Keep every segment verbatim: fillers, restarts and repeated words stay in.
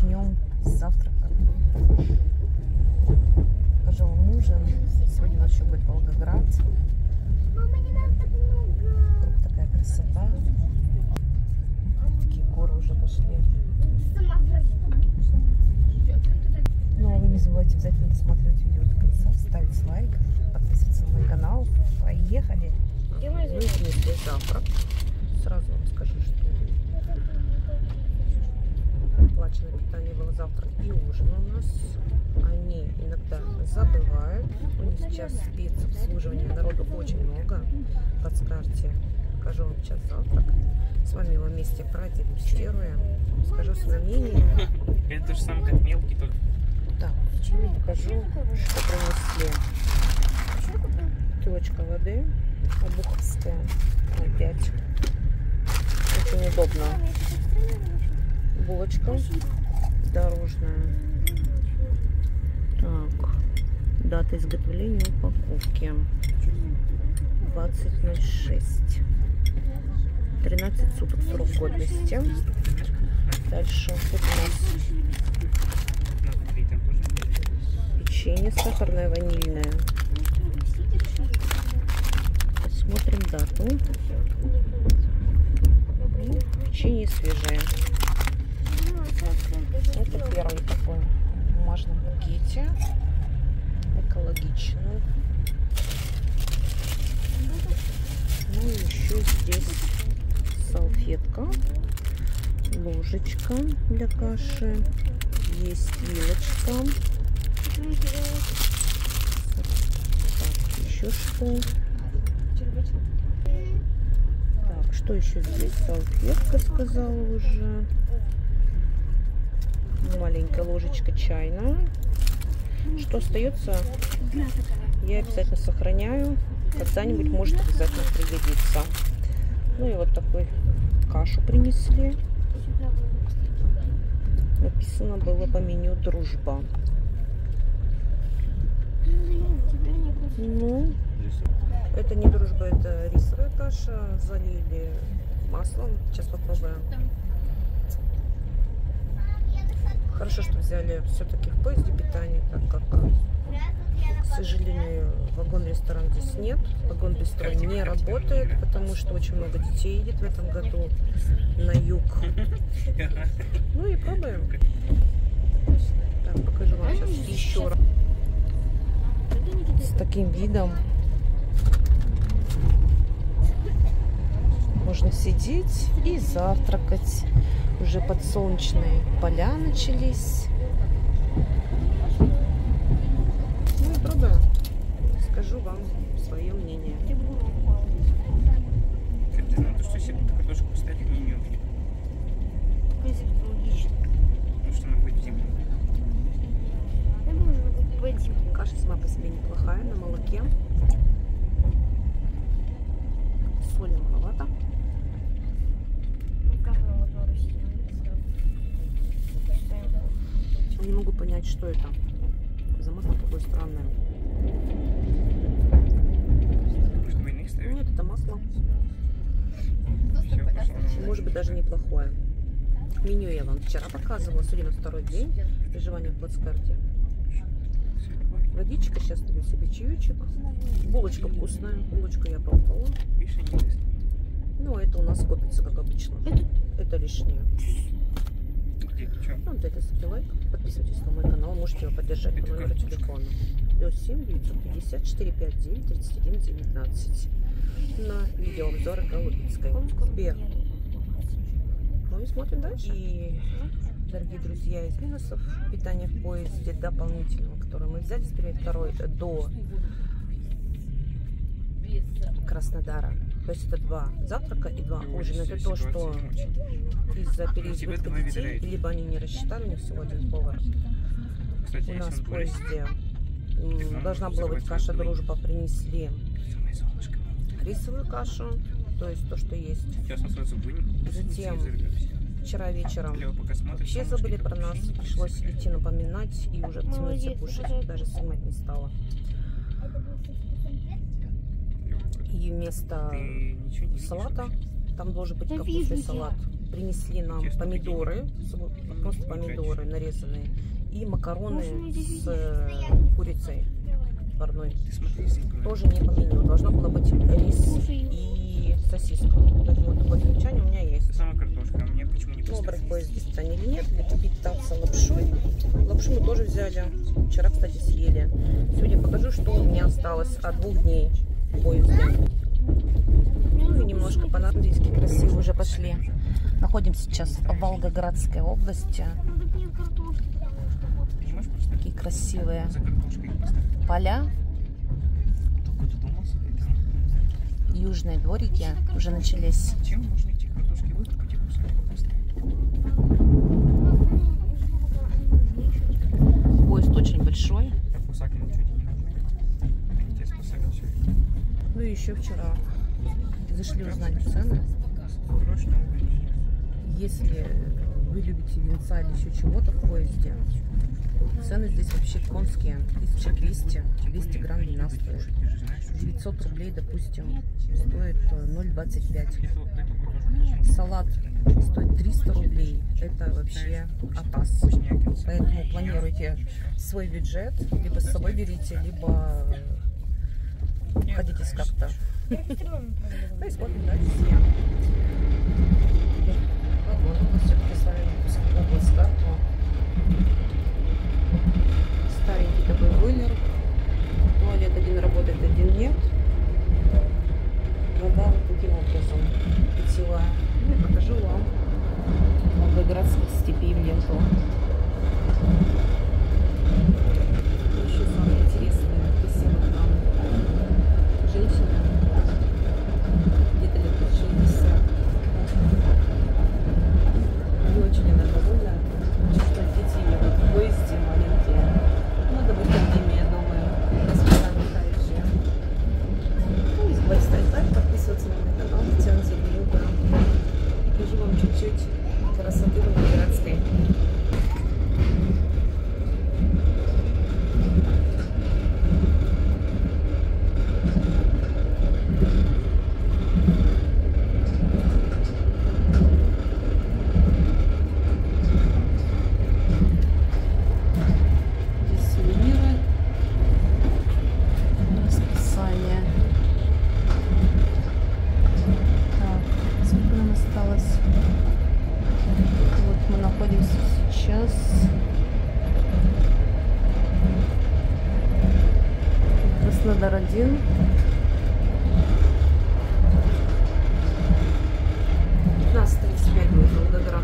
начнем с завтрака. Пожалуй, ужин. Сегодня у нас еще будет Волгоград. Вокруг такая красота. Такие горы уже пошли. Ну, а вы не забывайте обязательно досмотреть видео до конца, ставить лайк, подписываться на мой канал. Поехали! Мы принесли завтрак. Сразу вам скажу, что оплаченное питание было завтрак и ужин у нас. Они иногда забывают. У них сейчас спецобслуживание, народу очень много. Подскажите, покажу вам сейчас завтрак. С вами его вместе продегустируем. Скажу свое мнение. Это то же самое, как мелкий, только... Так, покажу, что принесли. Бутылочка воды обуховская опять. Очень удобно. Булочка дорожная. Так, дата изготовления упаковки двадцать ноль шесть. тринадцать суток срок годности. Дальше тут у нас печенье сахарное, ванильное. Посмотрим дату. Печенье свежее. Это первый такой в бумажном пакете. Экологичный. Ну и еще здесь салфетка. Ложечка для каши. Есть вилочка. Так, еще что? Так, что еще здесь? Салфетка, сказала уже. Маленькая ложечка чайная. Что остается, я обязательно сохраняю. Когда-нибудь может обязательно пригодиться. Ну и вот такой кашу принесли. Написано было по меню «Дружба». Ну, это не дружба, это рисовая каша. Залили маслом. Сейчас попробуем. Хорошо, что взяли все-таки в поезде питание, так как, к сожалению, вагон-ресторан здесь нет. Вагон-бистро не работает, потому что очень много детей едет в этом году на юг. Ну и пробуем. Так, покажу вам сейчас еще раз. С таким видом можно сидеть и завтракать. Уже подсолнечные поля начались. Ну и пробую. Скажу вам свое мнение. Ты знаешь, что если эту картошку поставить, не умею. Потому что она будет зимой. Каша сама по себе неплохая, на молоке. Соли маловато. Не могу понять, что это за масло такое странное. Нет, это масло. Может быть, даже неплохое. Меню я вам вчера показывала, сегодня второй день проживания в плацкарте. Водичка, сейчас даю себе чаечек. Булочка вкусная, булочку я пробовала. Ну, это у нас копится, как обычно. Это лишнее. Ну, вот это, ставьте лайк, подписывайтесь на мой канал, можете его поддержать по номеру телефона. плюс семь девятьсот пятьдесят четыре пятьдесят девять тридцать один девятнадцать. На видеообзоры Голубинской. Сбер. Ну и смотрим дальше. И, дорогие друзья, из минусов питания в поезде дополнительного, которое мы взяли с первого второго до Краснодара. То есть это два завтрака и два ужина. Это то, что из-за переизбытка детей, либо они не рассчитали, у них всего один повар. У нас в поезде должна была быть каша «Дружба», принесли рисовую кашу, то есть то, что есть. Затем вчера вечером вообще забыли про нас, пришлось идти напоминать и уже в темноте кушать, даже снимать не стала. И вместо салата там должен быть капустный салат. Принесли нам помидоры, просто помидоры нарезанные, и макароны с курицей парной. Тоже не по меню. Должно было быть рис и сосиска. Поэтому такое замечание у меня есть. Сама картошка, мне почему не пустят? Выбрать поездиться или нет, или купить там с лапшой. Лапшу мы тоже взяли. Вчера, кстати, съели. Сегодня покажу, что у меня осталось от двух дней поезда. Ну и немножко по-нордийски красиво уже пошли. Находимся сейчас в Волгоградской области. Такие красивые поля. Южные дворики уже начались. Поезд очень большой. Ну и еще вчера зашли узнать цены. Если вы любите винца или еще чего-то в поезде, цены здесь вообще конские. тысяча двести, двести грамм вина стоит. девятьсот рублей, допустим, стоит ноль двадцать пять. Салат стоит триста рублей. Это вообще атас. Поэтому планируйте свой бюджет. Либо с собой берите, либо обходитесь как-то. Ну и смотрим дальше. Мы все-таки с вами выпускаем область-карту. Старенький такой бойлер. Туалет один работает, один нет. Вода вот таким образом питьевая. Ну и покажу вам волгоградских степей внизу. Еще самое интересное, написано там женщина. Где-то лет шестьдесят. И очень она довольна. Чисто детей в поезде маленькие. Ну, это будет эпидемия, думаю. Господа отдыхающие. Ну, если будете ставить лайк, подписываться на мой канал, тянуться в видео. Покажу вам чуть-чуть красоты волгоградской. Краснодар один. пятнадцать тридцать пять будет Волгоград.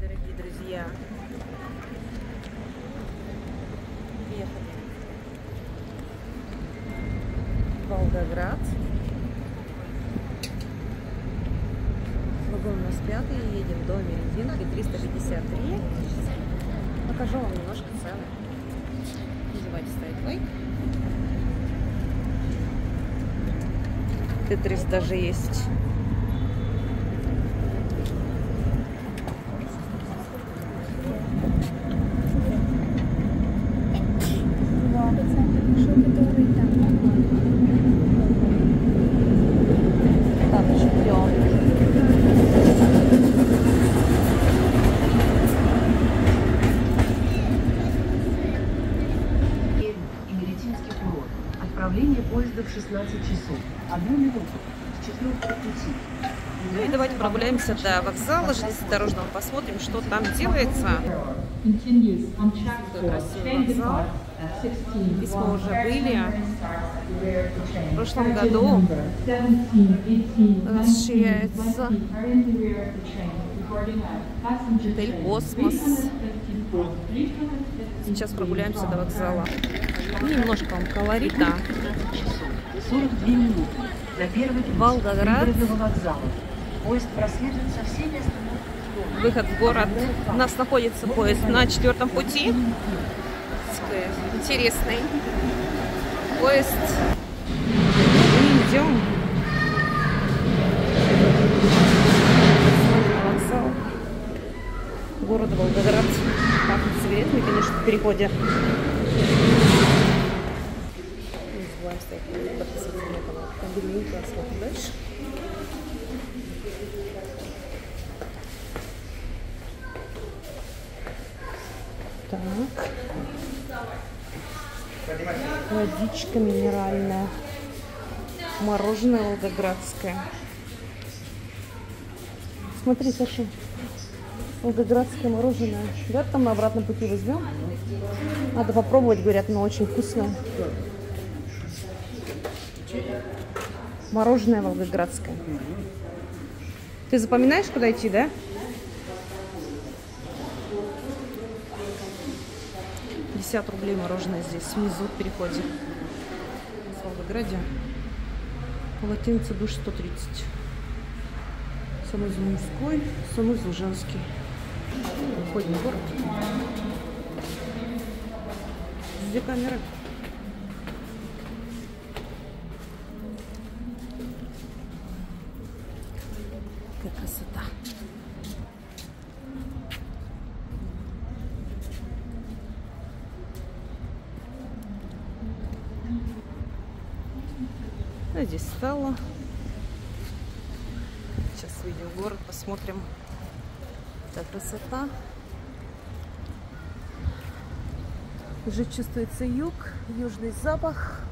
Дорогие друзья, приехали в Волгоград. Вагон у нас пятый, едем до Меридинки триста пятьдесят три. Покажу вам немножко цены. Не забывайте ставить лайк. Тетрис даже есть. Ну и давайте прогуляемся до вокзала, железнодорожного, посмотрим, что там делается. Такой красивый вокзал. Здесь мы уже были в прошлом году. Расширяется отель «Космос». Сейчас прогуляемся до вокзала. Немножко вам колорита. сорок две минуты на первый Волгоград. Поезд проследует со всеми остановками. Выход в город. У нас находится поезд на четвертом пути. Интересный поезд. Мы идем. Вокзал города Волгоград. Пахнет сигаретами, конечно, в переходе. Дальше. Так. Водичка минеральная. Мороженое волгоградское. Смотри, Саша. Волгоградское мороженое. Да, там на обратном пути возьмем. Надо попробовать, говорят, но очень вкусное. Мороженое волгоградское. Ты запоминаешь, куда идти, да? пятьдесят рублей мороженое здесь, внизу в переходе. В Волгограде полотенце душ сто тридцать. Санузел мужской, санузел женский. Выходим в город. Где камера? Красота. А здесь стало. Сейчас выйдем в город, посмотрим. Это красота. Уже чувствуется юг, южный запах.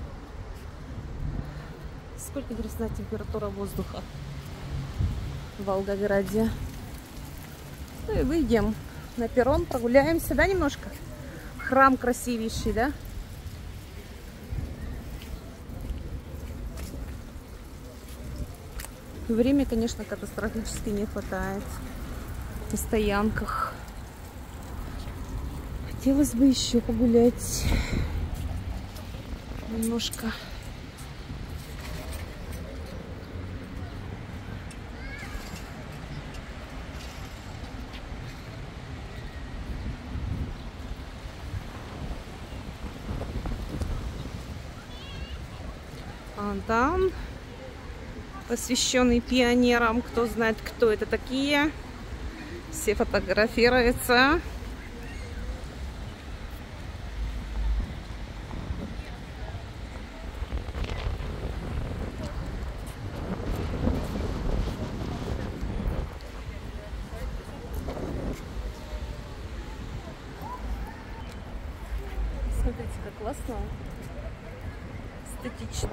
Сколько градусная температура воздуха в Волгограде. Ну и выйдем на перрон, прогуляемся, да, немножко? Храм красивейший, да? Время, конечно, катастрофически не хватает на стоянках. Хотелось бы еще погулять немножко. Там, посвященный пионерам, кто знает, кто это такие, все фотографируются. Смотрите, как классно. Эстетично.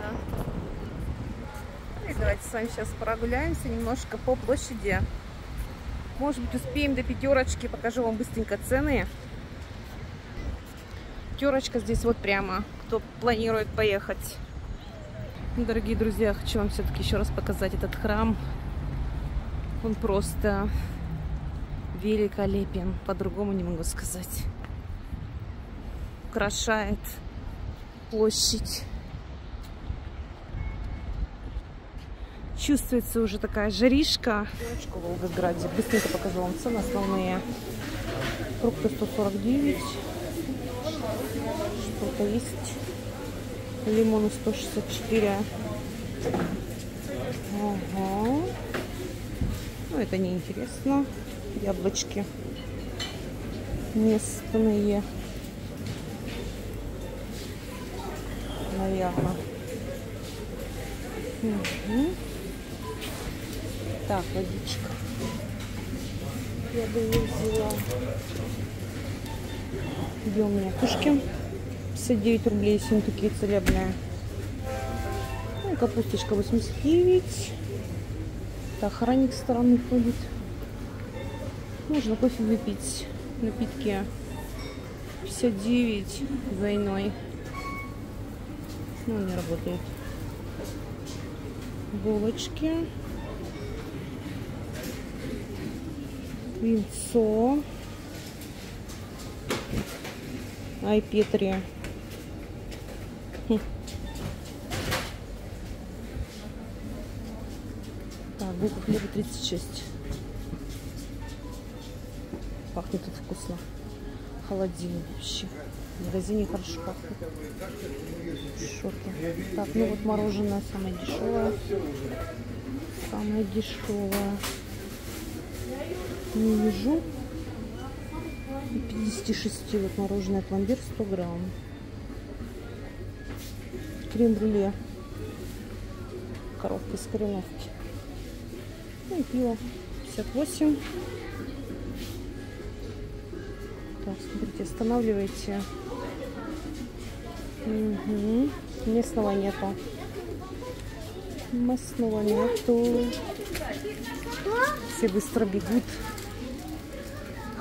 И давайте с вами сейчас прогуляемся немножко по площади. Может быть, успеем до Пятерочки. Покажу вам быстренько цены. Пятерочка здесь вот прямо. Кто планирует поехать. Дорогие друзья, хочу вам все-таки еще раз показать этот храм. Он просто великолепен, по-другому не могу сказать. Украшает площадь. Чувствуется уже такая жаришка. Пятерочка в Волгограде. Быстренько покажу вам цены основные. Фрукты сто сорок девять. Что-то есть. Лимоны сто шестьдесят четыре. Ага. Ну, это неинтересно. Яблочки местные. Наверное. Угу. Так, водичка. Я бы ее взяла. Где у меня кушки? пятьдесят девять рублей, семь такие целебные. Ну, капусточка восемьдесят девять. Так, охранник стороны ходит. Можно кофе выпить. Напитки пятьдесят девять двойной. Ну, не работает. Булочки. Винцо. Ай, Петри. Хм. Так, булка хлеба тридцать шесть. Пахнет тут вкусно. Холодильник вообще. В магазине хорошо пахнет. Шорты. Так, ну вот мороженое самое дешевое. Самое дешевое. Не вижу. пятьдесят шесть. Вот мороженое пломбир сто грамм. Крем-брюле. Коровка из кореновки. Ну и пиво. пятьдесят восемь. Так, смотрите, останавливайте. Угу. Местного нету. Местного нету. Все быстро бегут.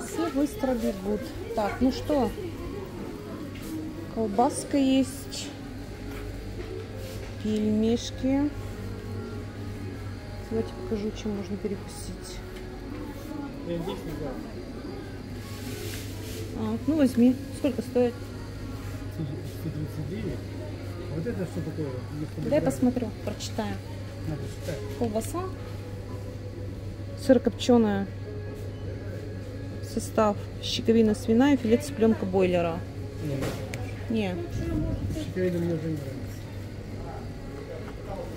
Все быстро бегут. Так, ну что? Колбаска есть. Пельмешки. Давайте покажу, чем можно перекусить. Я здесь не взял. А, ну возьми. Сколько стоит? сто тридцать девять. Вот это что такое? Дай посмотрю, прочитаю. Надо читать. Колбаса. Сыр копченая. Состав: щековина свиная, филе цыпленка бойлера. Нет. Не. Щековина мне уже не нравится.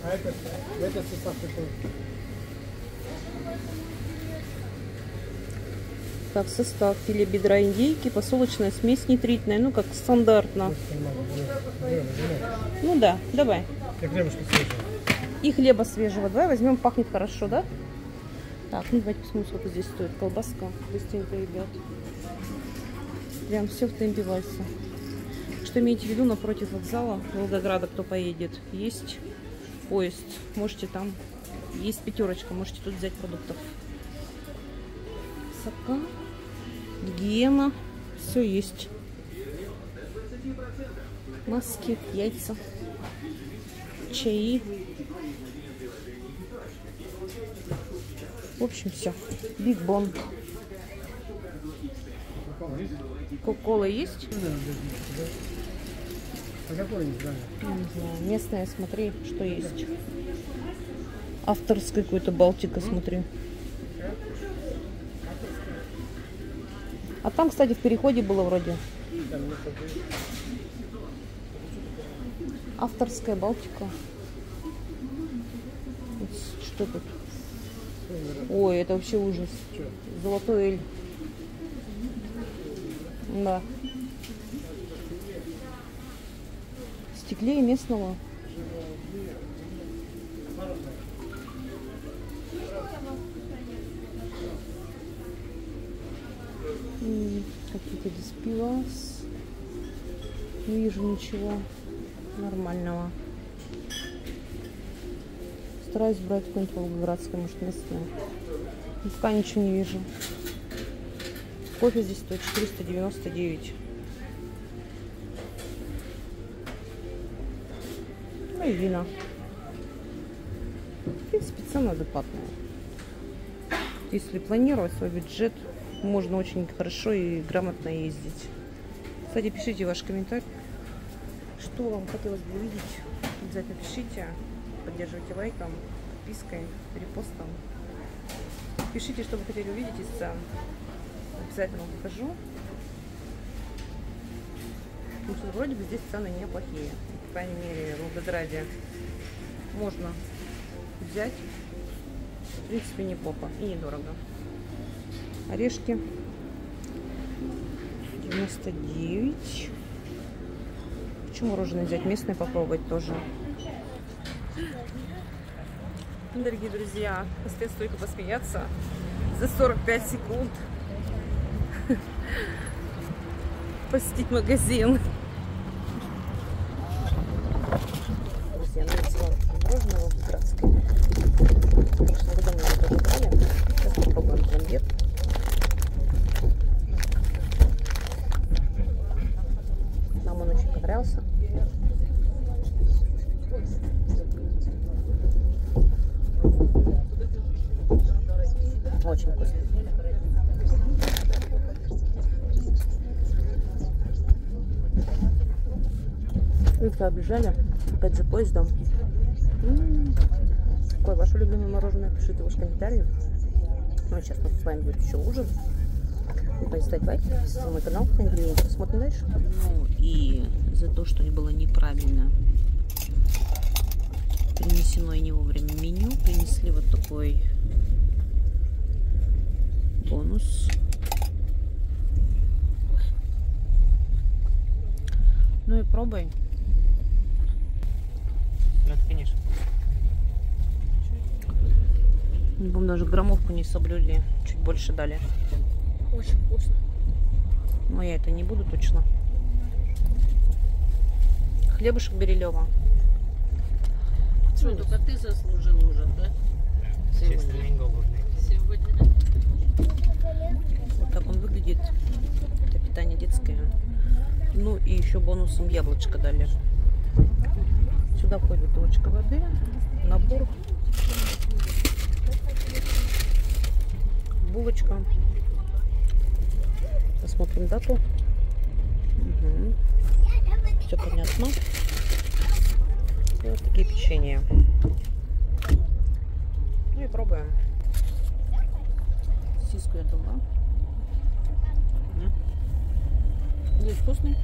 А это, это состав такой. Так, состав: филе бедра индейки, посолочная смесь нитритная, ну как стандартно. Ну да, давай. И хлеба свежего. И хлеба свежего. Давай возьмем, пахнет хорошо, да? Так, ну давайте посмотрим, сколько здесь стоит колбаска. Быстренько, ребят. Прям все в темпе-вальсе. Что имеете в виду, напротив вокзала Волгограда, кто поедет, есть поезд. Можете там, есть пятерочка, можете тут взять продуктов. Сока, гигиена, все есть. Маски, яйца, чаи. В общем, все. Биг Бон. Кока-кола есть? Да, да, да. Не, местная, смотри, что есть. Авторский какой-то, Балтика, смотри. А там, кстати, в переходе было вроде. Авторская Балтика. Что тут? Ой, это вообще ужас. Золотой эль. Да. Стеклей местного. Какие-то здесь пива. Не вижу ничего нормального. Стараюсь брать какую-нибудь волгоградскую, может, местную. Пока ничего не вижу. Кофе здесь стоит четыреста девяносто девять. Ну и вина. В принципе, цена адекватная. если планировать свой бюджет, можно очень хорошо и грамотно ездить. Кстати, пишите ваш комментарий, что вам хотелось бы увидеть. Обязательно пишите, поддерживайте лайком, подпиской, репостом. Пишите, что вы хотели увидеть из цен. Обязательно вам покажу. Потому что вроде бы здесь цены неплохие. По крайней мере, в Волгограде можно взять, в принципе, неплохо и недорого. Орешки девяносто девять. Почему мороженое взять местное, попробовать тоже. Дорогие друзья, остается только посмеяться за сорок пять секунд. Посетить магазин. Я нарисовала мороженое волгоградское. В прошлом году мы его покупали. Сейчас попробуем пломбир. Нам он очень понравился. Очень вкусно. Только объезжали опять за поездом. М-м-м. Какое ваше любимое мороженое? Пишите в комментарии. Ну, а сейчас мы с вами будет еще ужин. Не забывайте ставить лайк, подписываться на мой канал, посмотрим дальше. Ну и за то, что не было неправильно принесено и не вовремя меню, принесли вот такой бонус. Ну и пробуй. Ну, это, конечно. Не помню, даже граммовку не соблюли. Чуть больше дали. Очень вкусно. Но я это не буду точно. Хлебушек Берилева. Что, ну, только ты заслужил ужин, да? Сегодня. Сегодня. Вот так он выглядит. Это питание детское. Ну и еще бонусом яблочко дали. Сюда входит бутылочка воды, набор, булочка. Посмотрим дату. Угу. Все понятно. И вот такие печенья. Ну и пробуем. Сиску я дала. Здесь вкусный.